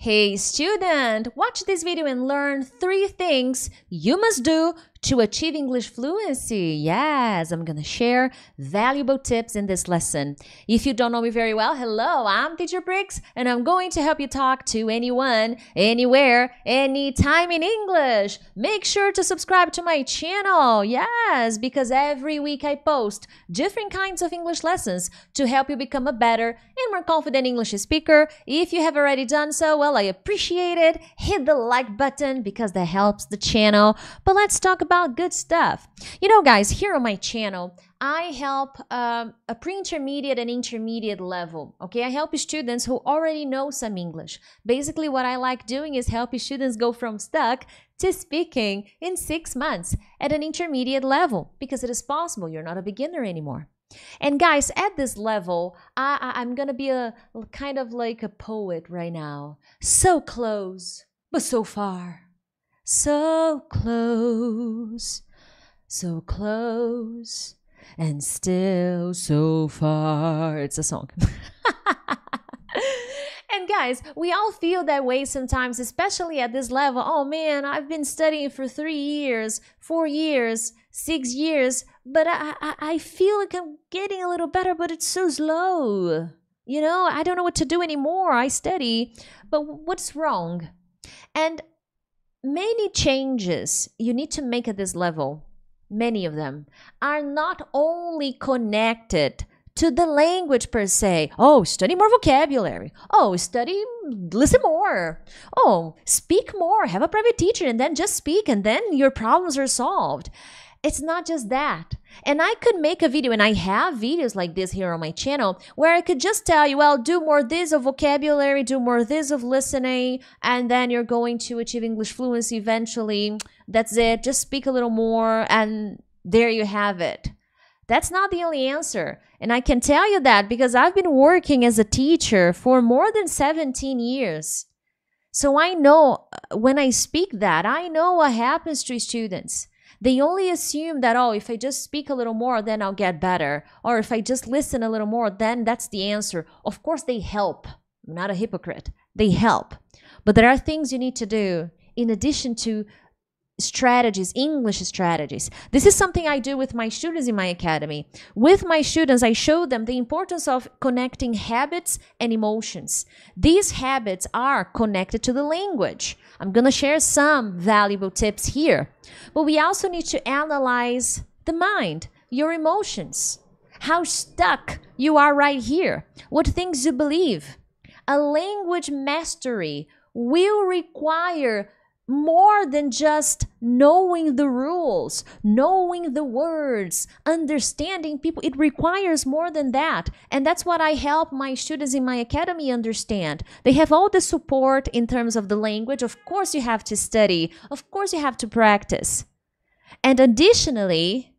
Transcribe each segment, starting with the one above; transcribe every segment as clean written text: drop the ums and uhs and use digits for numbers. Hey student, watch this video and learn 3 things you must do to achieve English fluency. Yes, I'm gonna share valuable tips in this lesson. If you don't know me very well, hello, I'm Teacher Prix, and I'm going to help you talk to anyone, anywhere, anytime in English. Make sure to subscribe to my channel, yes, because every week I post different kinds of English lessons to help you become a better and more confident English speaker. If you have already done so, well, I appreciate it. Hit the like button because that helps the channel. But let's talk about good stuff. You know, guys, here on my channel, I help a pre-intermediate and intermediate level, okay? I help students who already know some English. Basically, what I like doing is helping students go from stuck to speaking in 6 months at an intermediate level, because it is possible. You're not a beginner anymore. And guys, at this level, I'm gonna be a kind of like a poet right now. So close, but so far. So close, so close, and still so far. It's a song. And guys, we all feel that way sometimes, especially at this level. Oh man, I've been studying for 3 years, 4 years, 6 years, but I feel like I'm getting a little better, but it's so slow. You know, I don't know what to do anymore. I study, but what's wrong? And many changes you need to make at this level, many of them, are not only connected to the language per se. Oh, study more vocabulary. Oh, study, listen more. Oh, speak more, have a private teacher and then just speak and then your problems are solved. It's not just that. And I could make a video, and I have videos like this here on my channel, where I could just tell you, well, do more this of vocabulary, do more this of listening, and then you're going to achieve English fluency eventually. That's it. Just speak a little more, and there you have it. That's not the only answer. And I can tell you that because I've been working as a teacher for more than 17 years. So I know when I speak that, I know what happens to students. They only assume that, oh, if I just speak a little more, then I'll get better. Or if I just listen a little more, then that's the answer. Of course, they help. I'm not a hypocrite. They help. But there are things you need to do in addition to strategies, English strategies. This is something I do with my students in my academy. With my students, I show them the importance of connecting habits and emotions. These habits are connected to the language. I'm gonna share some valuable tips here. But we also need to analyze the mind, your emotions, how stuck you are right here, what things you believe. A language mastery will require more than just knowing the rules, knowing the words, understanding people. It requires more than that. And that's what I help my students in my academy understand. They have all the support in terms of the language. Of course, you have to study. Of course, you have to practice. And additionally,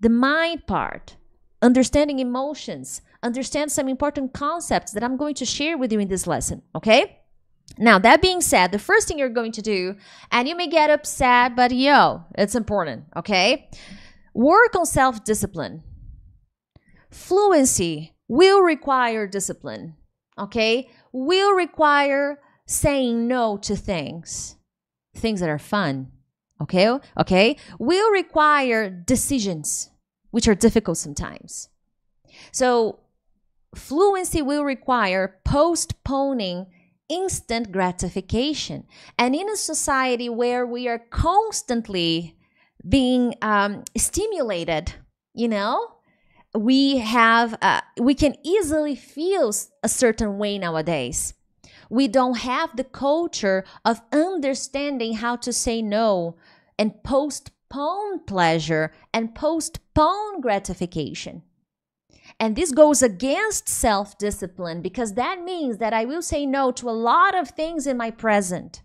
the mind part, understanding emotions, understand some important concepts that I'm going to share with you in this lesson, okay? Now, that being said, the first thing you're going to do, and you may get upset, but yo, it's important, okay? Work on self-discipline. Fluency will require discipline, okay? Will require saying no to things, things that are fun, okay? Okay? Will require decisions, which are difficult sometimes. So, fluency will require postponing instant gratification. And in a society where we are constantly being stimulated, you know, we can easily feel a certain way nowadays. We don't have the culture of understanding how to say no and postpone pleasure and postpone gratification. And this goes against self-discipline, because that means that I will say no to a lot of things in my present,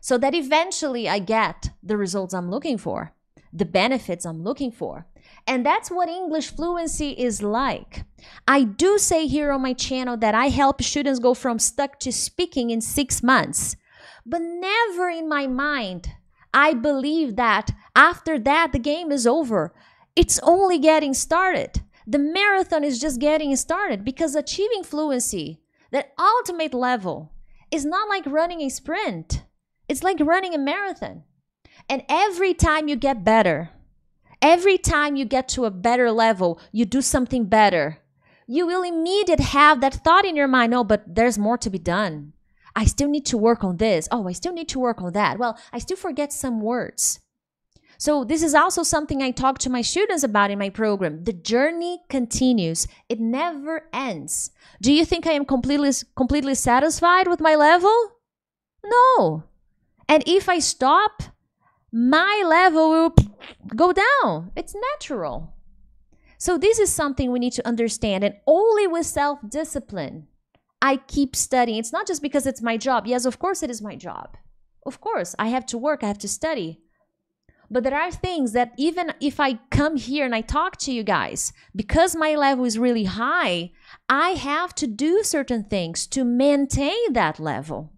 so that eventually I get the results I'm looking for, the benefits I'm looking for. And that's what English fluency is like. I do say here on my channel that I help students go from stuck to speaking in 6 months, but never in my mind I believe that after that the game is over. It's only getting started. The marathon is just getting started, because achieving fluency, that ultimate level, It's not like running a sprint. It's like running a marathon. And every time you get better, every time you get to a better level, you do something better, you will immediately have that thought in your mind, oh, but there's more to be done. I still need to work on this. Oh, I still need to work on that. Well, I still forget some words. So this is also something I talk to my students about in my program. The journey continues. It never ends. Do you think I am completely satisfied with my level? No. And if I stop, my level will go down. It's natural. So this is something we need to understand, and only with self-discipline I keep studying. It's not just because it's my job. Yes, of course it is my job. Of course, I have to work, I have to study. But there are things that even if I come here and I talk to you guys, because my level is really high, I have to do certain things to maintain that level.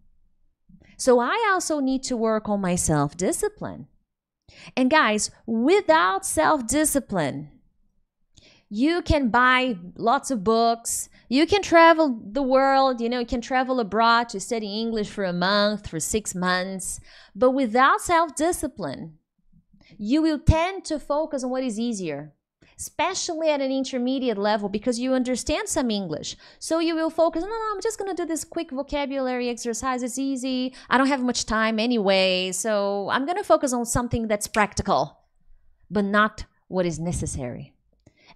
So I also need to work on my self-discipline. And guys, without self-discipline, you can buy lots of books, you can travel the world, you know, you can travel abroad to study English for a month, for 6 months. But without self-discipline, you will tend to focus on what is easier, especially at an intermediate level, because you understand some English. So you will focus, no, I'm just going to do this quick vocabulary exercise. It's easy. I don't have much time anyway. So I'm going to focus on something that's practical, but not what is necessary.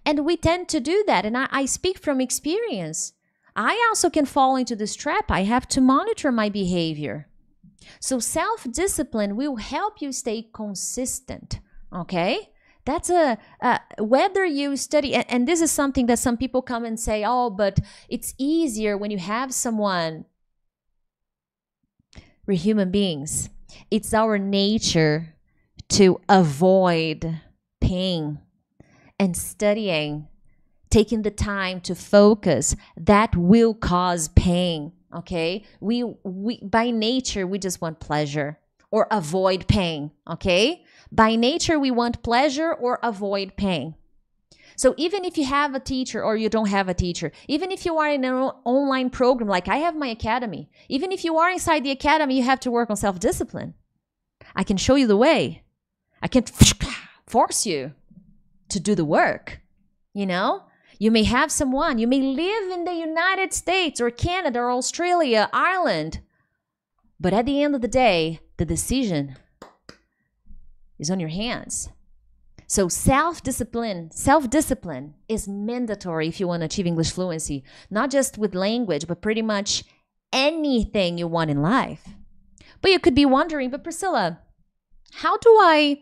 And we tend to do that. And I speak from experience. I also can fall into this trap. I have to monitor my behavior. So self-discipline will help you stay consistent. Okay? That's whether you study, and this is something that some people come and say, oh, but it's easier when you have someone. We're human beings. It's our nature to avoid pain. And studying, taking the time to focus, that will cause pain, okay? We by nature, we just want pleasure or avoid pain, okay? By nature, we want pleasure or avoid pain. So even if you have a teacher or you don't have a teacher, even if you are in an online program, like I have my academy, even if you are inside the academy, you have to work on self-discipline. I can show you the way. I can force you to do the work, you know? You may have someone, you may live in the United States or Canada or Australia, Ireland, but at the end of the day, the decision is on your hands. So self-discipline is mandatory if you want to achieve English fluency, not just with language, but pretty much anything you want in life. But you could be wondering, but Priscilla, how do I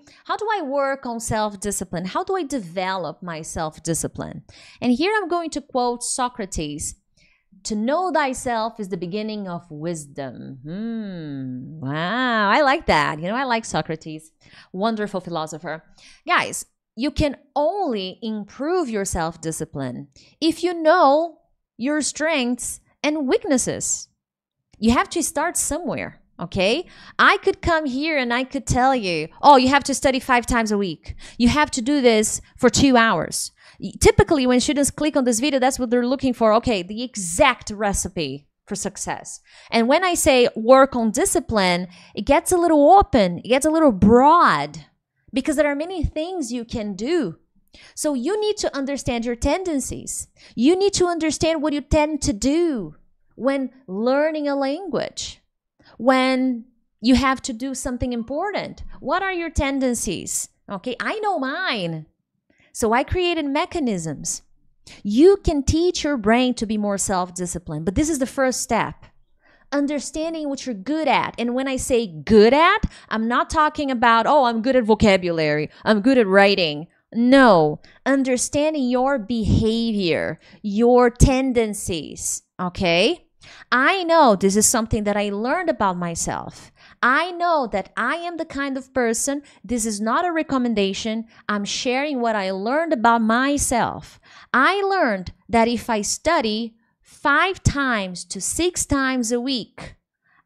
work on self-discipline? How do I develop my self-discipline? And here I'm going to quote Socrates. To know thyself is the beginning of wisdom. Wow, I like that. You know, I like Socrates. Wonderful philosopher. Guys, you can only improve your self-discipline if you know your strengths and weaknesses. You have to start somewhere. Okay, I could come here and I could tell you, oh, you have to study 5 times a week. You have to do this for 2 hours. Typically, when students click on this video, that's what they're looking for. Okay, the exact recipe for success. And when I say work on discipline, it gets a little open. It gets a little broad because there are many things you can do. So you need to understand your tendencies. You need to understand what you tend to do when learning a language. When you have to do something important, what are your tendencies? Okay, I know mine. So I created mechanisms. You can teach your brain to be more self-disciplined, but this is the first step. Understanding what you're good at. And when I say good at, I'm not talking about, oh, I'm good at vocabulary, I'm good at writing. No, understanding your behavior, your tendencies, okay? I know this is something that I learned about myself. I know that I am the kind of person, this is not a recommendation, I'm sharing what I learned about myself. I learned that if I study 5 to 6 times a week,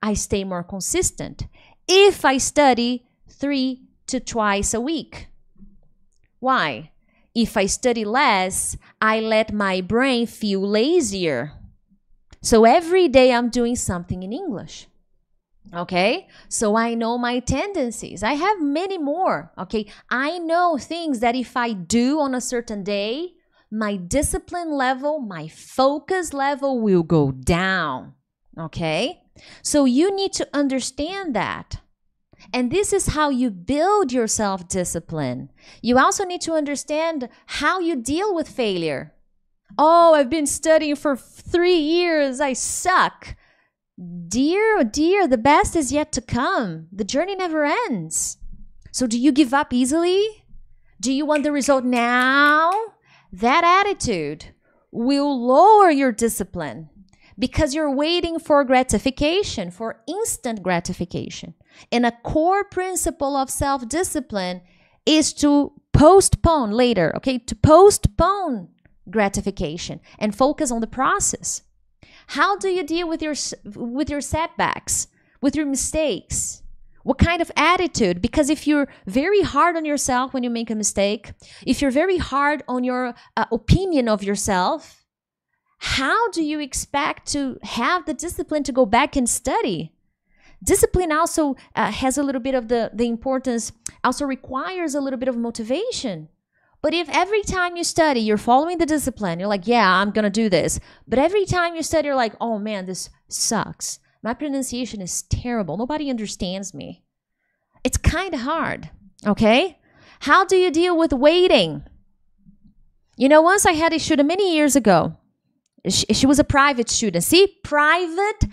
I stay more consistent. If I study 3 to twice a week. Why? If I study less, I let my brain feel lazier. So every day I'm doing something in English. Okay, so I know my tendencies. I have many more, okay? I know things that if I do on a certain day, my discipline level, my focus level will go down, okay? So you need to understand that. And this is how you build your self-discipline. You also need to understand how you deal with failure. Oh, I've been studying for 3 years, I suck. Dear, oh dear, the best is yet to come. The journey never ends. So do you give up easily? Do you want the result now? That attitude will lower your discipline because you're waiting for gratification, for instant gratification. And a core principle of self-discipline is to postpone later, okay? To postpone gratification and focus on the process. How do you deal with your setbacks, with your mistakes? What kind of attitude? Because if you're very hard on yourself when you make a mistake, if you're very hard on your opinion of yourself, how do you expect to have the discipline to go back and study? Discipline also has a little bit of the importance, also requires a little bit of motivation. But if every time you study, you're following the discipline, you're like, yeah, I'm going to do this. But every time you study, you're like, oh man, this sucks. My pronunciation is terrible. Nobody understands me. It's kind of hard, okay? How do you deal with waiting? You know, once I had a student many years ago. She was a private student. See, private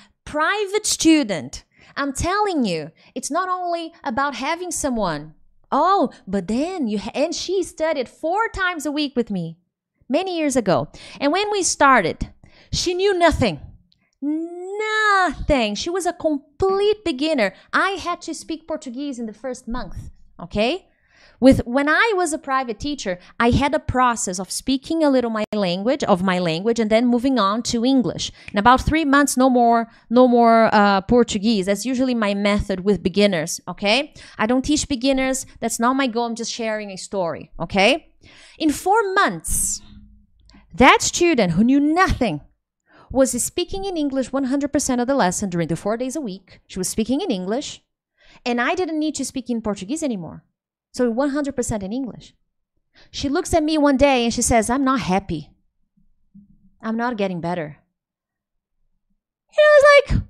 student. I'm telling you, it's not only about having someone. Oh, but then she studied 4 times a week with me many years ago. And when we started, she knew nothing. Nothing. She was a complete beginner. I had to speak Portuguese in the first month, okay? When I was a private teacher, I had a process of speaking a little of my language and then moving on to English. In about 3 months, no more Portuguese. That's usually my method with beginners, okay? I don't teach beginners. That's not my goal. I'm just sharing a story, okay? In 4 months, that student who knew nothing was speaking in English 100% of the lesson during the 4 days a week. She was speaking in English, and I didn't need to speak in Portuguese anymore. So 100% in English. She looks at me one day and she says, I'm not happy. I'm not getting better. And I was like,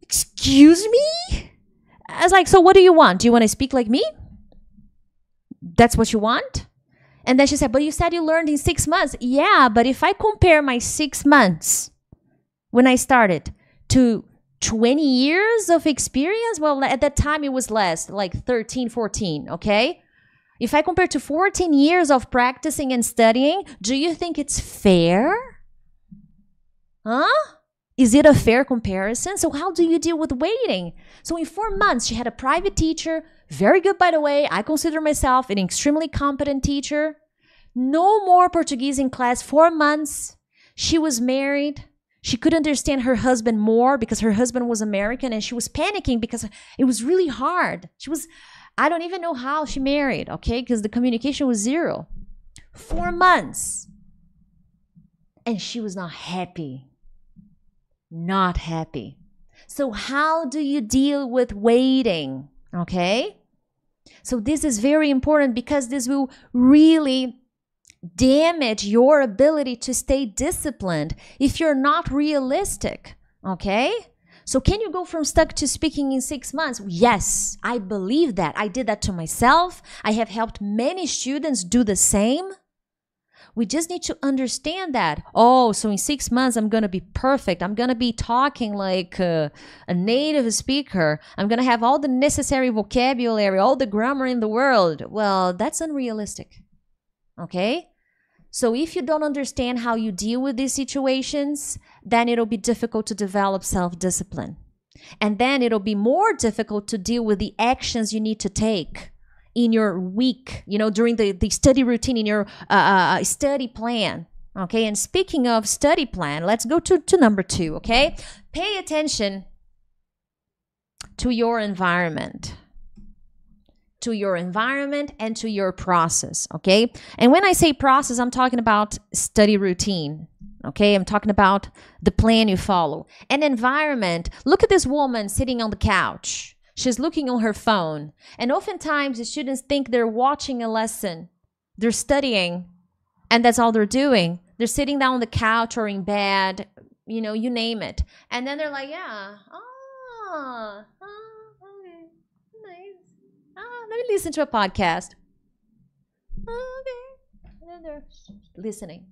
excuse me? I was like, so what do you want? Do you want to speak like me? That's what you want? And then she said, but you said you learned in 6 months. Yeah, but if I compare my 6 months when I started to 20 years of experience, well, at that time it was less, like 13, 14, okay? If I compare to 14 years of practicing and studying, do you think it's fair? Huh? Is it a fair comparison? So how do you deal with waiting? So in 4 months, she had a private teacher, very good by the way, I consider myself an extremely competent teacher. No more Portuguese in class, 4 months, she was married. She could understand her husband more because her husband was American and she was panicking because it was really hard. She was, I don't even know how she married, okay? Because the communication was zero. 4 months. And she was not happy. Not happy. So how do you deal with waiting, okay? So this is very important because this will really damage your ability to stay disciplined if you're not realistic, okay? So can you go from stuck to speaking in 6 months? Yes, I believe that. I did that to myself. I have helped many students do the same. We just need to understand that. Oh, so in 6 months, I'm going to be perfect. I'm going to be talking like a native speaker. I'm going to have all the necessary vocabulary, all the grammar in the world. Well, that's unrealistic, okay? So if you don't understand how you deal with these situations, then it'll be difficult to develop self-discipline. And then it'll be more difficult to deal with the actions you need to take in your week, you know, during the study routine, in your study plan, okay? And speaking of study plan, let's go to number 2, okay? Pay attention to your environment. To your environment and to your process, okay? And when I say process, I'm talking about study routine, Okay, I'm talking about the plan you follow. An environment. Look at this woman sitting on the couch. She's looking on her phone. And oftentimes the students think they're watching a lesson. They're studying. And that's all they're doing. They're sitting down on the couch or in bed, you know, you name it. And then they're like, yeah, okay, nice. Let me listen to a podcast. Okay. And then they're listening.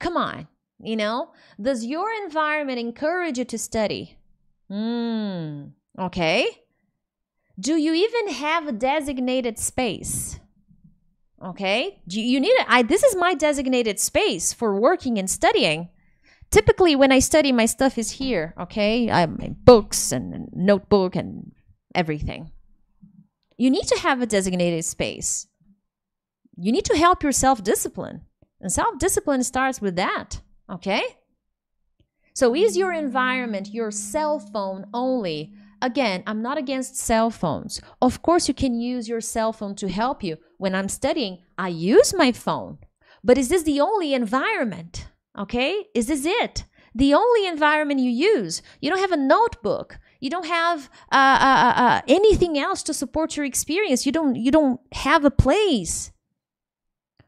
Come on, you know? Does your environment encourage you to study? Okay. Do you even have a designated space? Okay. You need it. This is my designated space for working and studying. Typically, when I study, my stuff is here. Okay. I have my books and notebook and everything. You need to have a designated space. You need to help your self-discipline. And self-discipline starts with that. Okay. So is your environment your cell phone only? Again, I'm not against cell phones. Of course, you can use your cell phone to help you. When I'm studying, I use my phone. But is this the only environment? Okay? Is this it? The only environment you use? You don't have a notebook. You don't have anything else to support your experience. You don't have a place.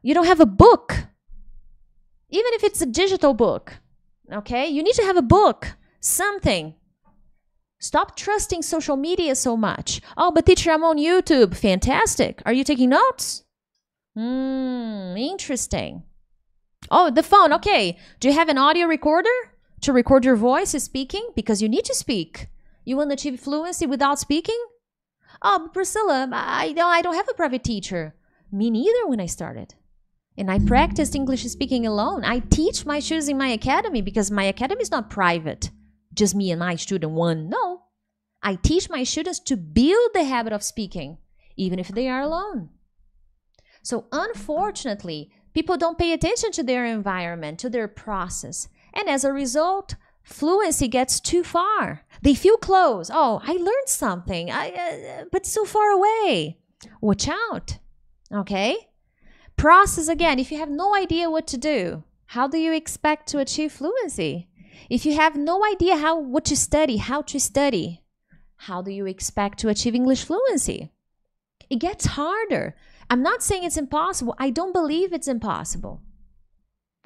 You don't have a book. Even if it's a digital book. Okay? You need to have a book. Something. Stop trusting social media so much. Oh, but teacher, I'm on YouTube. Fantastic. Are you taking notes? Interesting. Oh, the phone. Okay. Do you have an audio recorder to record your voice speaking? Because you need to speak. You want to achieve fluency without speaking? Oh, but Priscilla, I don't have a private teacher. Me neither when I started. And I practiced English speaking alone. I teach my students in my academy because my academy is not private. Just me and my student one. No. I teach my students to build the habit of speaking, even if they are alone. So unfortunately, people don't pay attention to their environment, to their process. And as a result, fluency gets too far. They feel close. Oh, I learned something, but so far away. Watch out. Okay? Process again. If you have no idea what to do, how do you expect to achieve fluency? If you have no idea how to study, how do you expect to achieve English fluency? It gets harder. I'm not saying it's impossible. I don't believe it's impossible.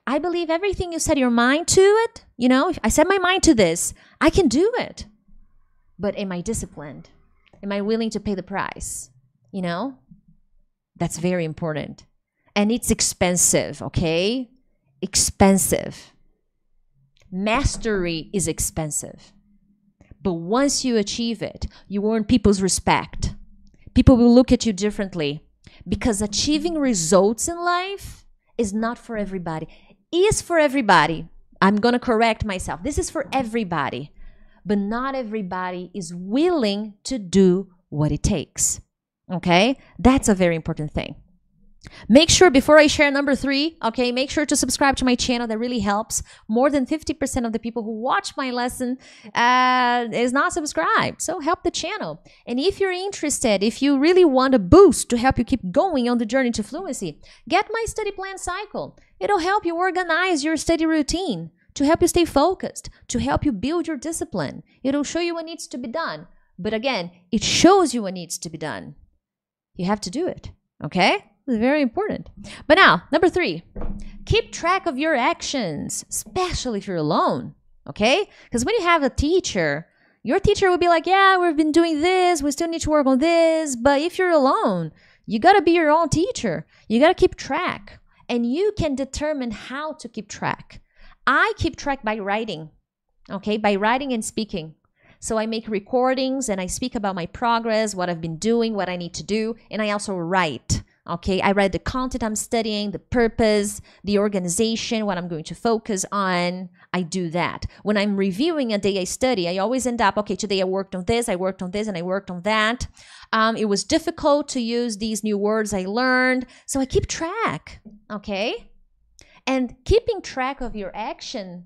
I believe everything you set your mind to it, you know, if I set my mind to this, I can do it. But am I disciplined? Am I willing to pay the price? You know, that's very important. And it's expensive, okay? Expensive. Mastery is expensive, but once you achieve it, you earn people's respect. People will look at you differently because achieving results in life is not for everybody. Is for everybody. I'm going to correct myself. This is for everybody, but not everybody is willing to do what it takes. Okay? That's a very important thing. Make sure, before I share number 3, okay, make sure to subscribe to my channel. That really helps. More than 50% of the people who watch my lesson is not subscribed. So help the channel. And if you're interested, if you really want a boost to help you keep going on the journey to fluency, get my study plan cycle. It'll help you organize your study routine, to help you stay focused, to help you build your discipline. It'll show you what needs to be done. But again, it shows you what needs to be done. You have to do it, okay? Very important. But now, number 3, keep track of your actions, especially if you're alone, okay? Because when you have a teacher, your teacher will be like, yeah, we've been doing this, we still need to work on this. But if you're alone, you got to be your own teacher. You got to keep track. And you can determine how to keep track. I keep track by writing, okay? By writing and speaking. So I make recordings and I speak about my progress, what I've been doing, what I need to do. And I also write. Okay, I write the content I'm studying, the purpose, the organization, what I'm going to focus on. I do that. When I'm reviewing a day I study, I always end up, okay, today I worked on this, I worked on this, and I worked on that. It was difficult to use these new words I learned. So I keep track, okay? And keeping track of your actions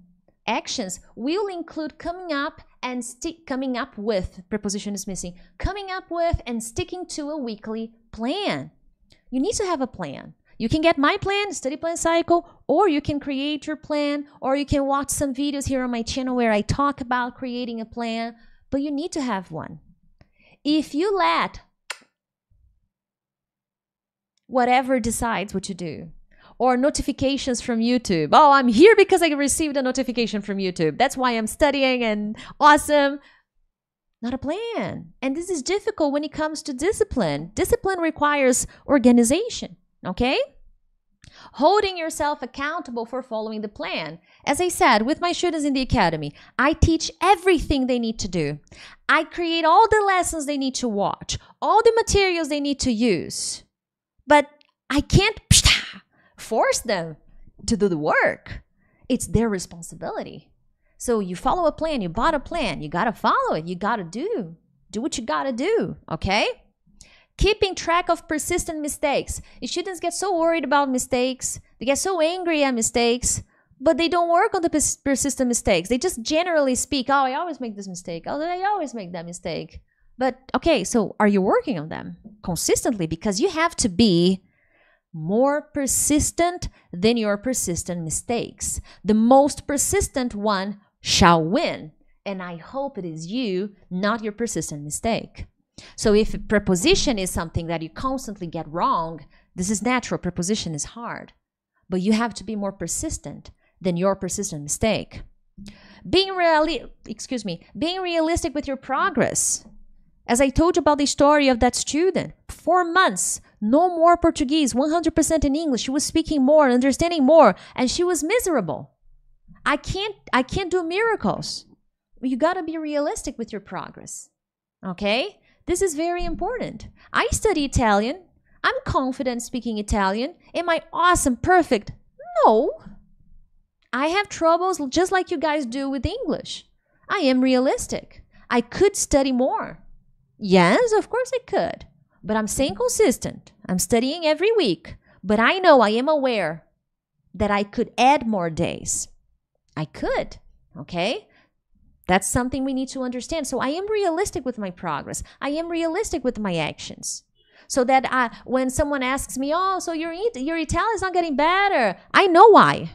will include coming up with and sticking to a weekly plan. You need to have a plan. You can get my plan, Study Plan Cycle, or you can create your plan, or you can watch some videos here on my channel where I talk about creating a plan, but you need to have one. If you let whatever decides what you do, or notifications from YouTube. Oh, I'm here because I received a notification from YouTube. That's why I'm studying and awesome. Not a plan. And this is difficult when it comes to discipline. Discipline requires organization, okay? Holding yourself accountable for following the plan. As I said, with my students in the academy, I teach everything they need to do. I create all the lessons they need to watch, all the materials they need to use. But I can't force them to do the work. It's their responsibility. So you follow a plan, you bought a plan, you gotta follow it, you gotta do what you gotta do, okay? Keeping track of persistent mistakes. Students get so worried about mistakes, they get so angry at mistakes, but they don't work on the persistent mistakes. They just generally speak, oh, I always make this mistake, oh, I always make that mistake. But okay, so are you working on them consistently? Because you have to be more persistent than your persistent mistakes. The most persistent one shall win. And I hope it is you, not your persistent mistake. So if a preposition is something that you constantly get wrong, this is natural, preposition is hard. But you have to be more persistent than your persistent mistake. Being realistic with your progress. As I told you about the story of that student, 4 months, no more Portuguese, 100% in English. She was speaking more, understanding more, and she was miserable. I can't do miracles. You gotta be realistic with your progress, okay? This is very important. I study Italian. I'm confident speaking Italian. Am I awesome, perfect? No. I have troubles just like you guys do with English. I am realistic. I could study more. Yes, of course I could, but I'm staying consistent. I'm studying every week, but I know, I am aware that I could add more days. I could, okay? That's something we need to understand. So I am realistic with my progress. I am realistic with my actions. So that when someone asks me, oh, so your Italian is not getting better. I know why.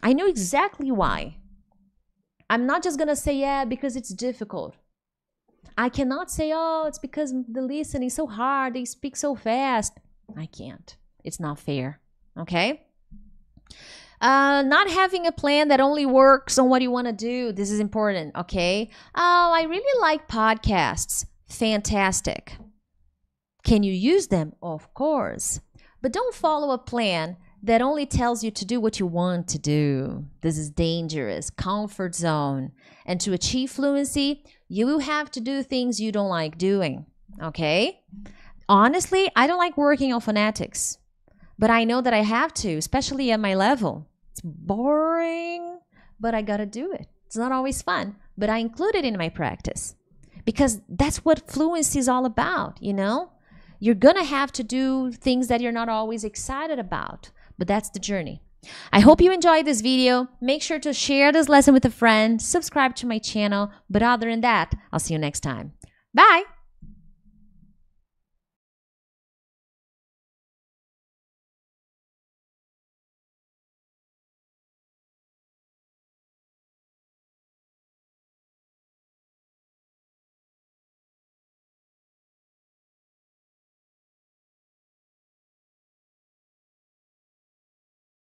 I know exactly why. I'm not just gonna say, yeah, because it's difficult. I cannot say, oh, it's because the listening is so hard, they speak so fast. I can't. It's not fair, okay? Not having a plan that only works on what you want to do. This is important, okay? Oh, I really like podcasts. Fantastic. Can you use them? Of course. But don't follow a plan that only tells you to do what you want to do. This is dangerous, comfort zone. And to achieve fluency, you will have to do things you don't like doing, okay? Honestly, I don't like working on phonetics, but I know that I have to, especially at my level. It's boring, but I gotta do it. It's not always fun, but I include it in my practice because that's what fluency is all about, you know? You're gonna have to do things that you're not always excited about. But that's the journey. I hope you enjoyed this video. Make sure to share this lesson with a friend, subscribe to my channel. But other than that, I'll see you next time. Bye!